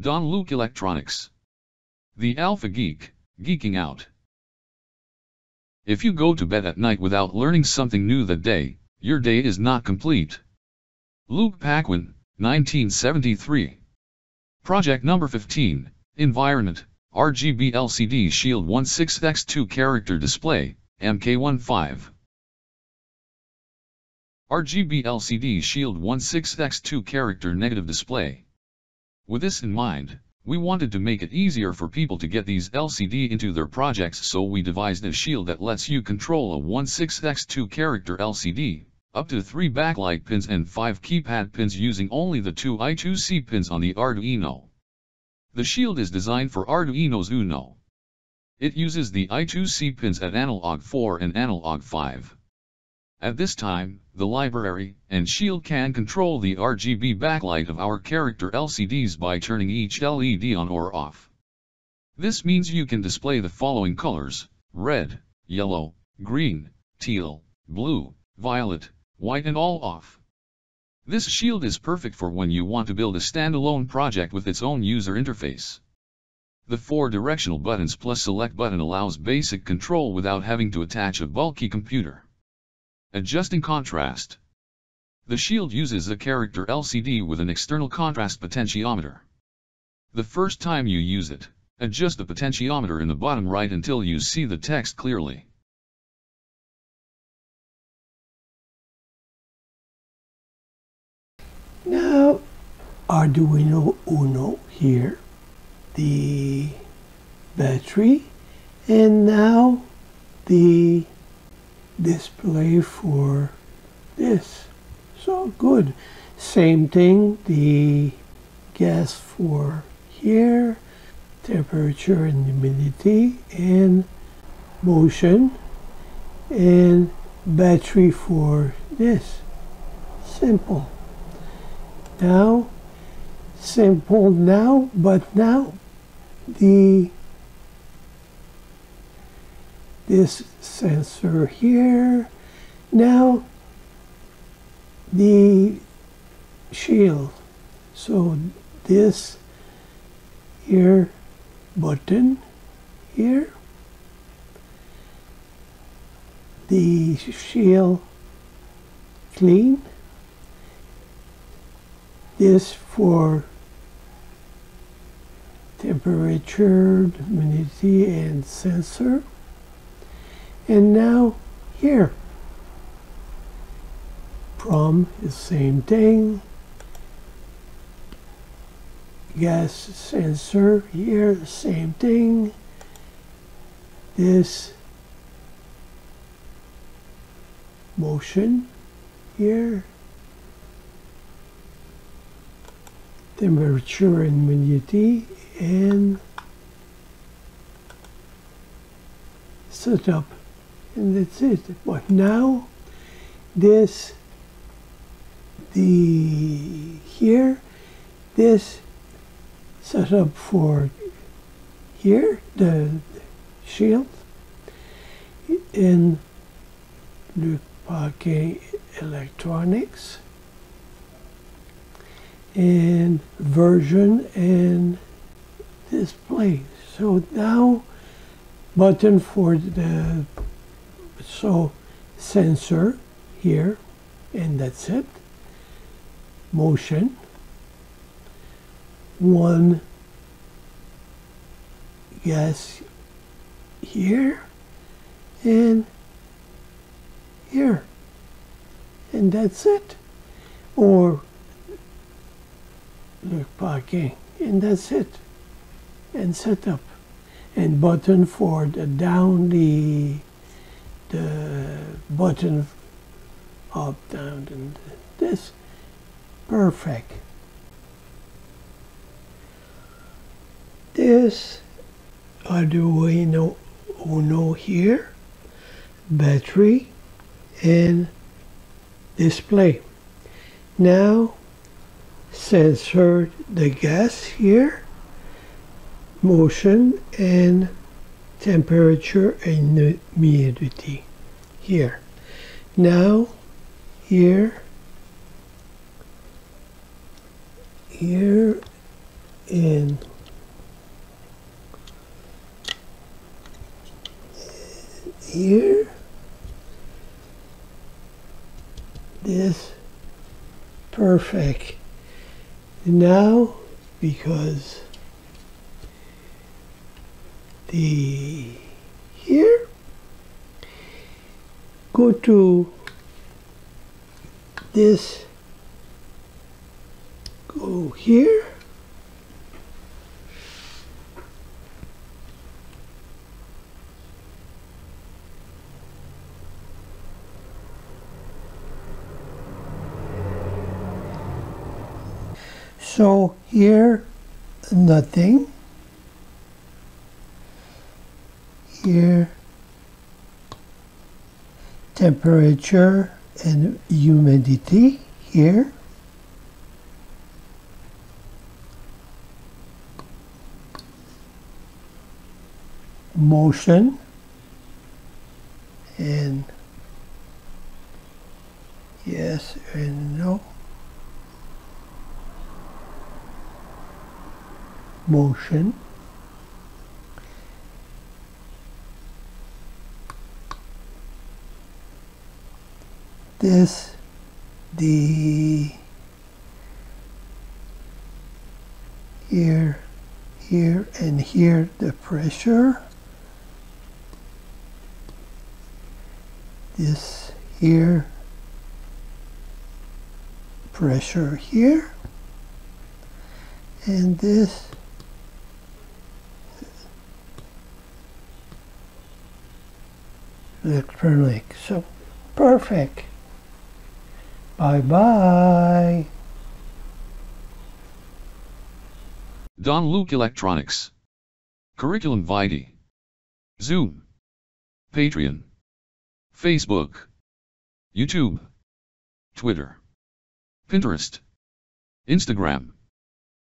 Don Luc Electronics. The Alpha Geek, geeking out. If you go to bed at night without learning something new that day, your day is not complete. Luke Paquin, 1973. Project number 15, Environment, RGB LCD Shield 16X2 Character Display, MK15. RGB LCD Shield 16X2 Character Negative Display. With this in mind, we wanted to make it easier for people to get these LCD into their projects, so we devised a shield that lets you control a 16x2 character LCD, up to 3 backlight pins and 5 keypad pins using only the 2 I2C pins on the Arduino. The shield is designed for Arduino's Uno. It uses the I2C pins at analog 4 and analog 5. At this time, the library and shield can control the RGB backlight of our character LCDs by turning each LED on or off. This means you can display the following colors: red, yellow, green, teal, blue, violet, white, and all off. This shield is perfect for when you want to build a standalone project with its own user interface. The 4 directional buttons plus select button allows basic control without having to attach a bulky computer. Adjusting contrast. The shield uses a character LCD with an external contrast potentiometer. The first time you use it, adjust the potentiometer in the bottom right until you see the text clearly. Now, Arduino Uno here, the battery, and now the display for this. So good. Same thing, the gas for here, temperature and humidity, and motion, and battery for this. Simple. Now, simple now, but now this sensor here, now the shield, so this here button here, the shield clean, this for temperature, humidity, and sensor. And now here, prom is same thing, gas sensor here, same thing, this motion here, temperature and humidity, and setup. And that's it. But now, this setup for here, the shield, in Luc Paquin Electronics, and version and display. So now, button for the sensor here, and that's it. Motion, 1 gas here and here, and that's it. Or Luc Paquin, and that's it. And setup, and button for the down, the button up, down, and this. Perfect. This Arduino Uno here, battery and display. Now sensor, the gas here, motion and temperature and humidity here. Now here in here, this, perfect. Now, because the here, go to this, go here, so here nothing, here temperature and humidity, here motion, and yes and no, motion, this, the here, here and here, the pressure, this here, pressure here, and this electronic. So perfect. Bye-bye. Don Luc Electronics. Curriculum Vitae. Zoom. Patreon. Facebook. YouTube. Twitter. Pinterest. Instagram.